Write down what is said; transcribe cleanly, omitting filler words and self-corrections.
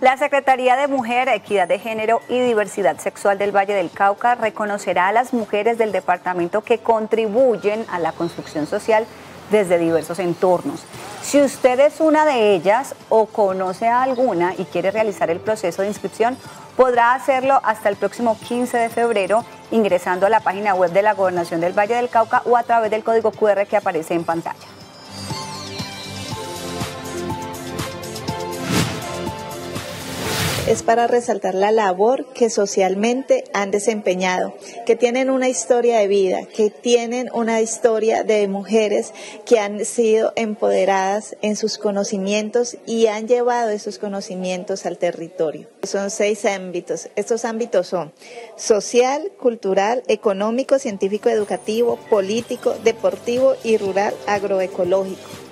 La Secretaría de Mujer, Equidad de Género y Diversidad Sexual del Valle del Cauca reconocerá a las mujeres del departamento que contribuyen a la construcción social desde diversos entornos. Si usted es una de ellas o conoce a alguna y quiere realizar el proceso de inscripción, podrá hacerlo hasta el próximo 15 de febrero ingresando a la página web de la Gobernación del Valle del Cauca o a través del código QR que aparece en pantalla. Es para resaltar la labor que socialmente han desempeñado, que tienen una historia de vida, que tienen una historia de mujeres que han sido empoderadas en sus conocimientos y han llevado esos conocimientos al territorio. Son 6 ámbitos. Estos ámbitos son social, cultural, económico, científico, educativo, político, deportivo y rural agroecológico.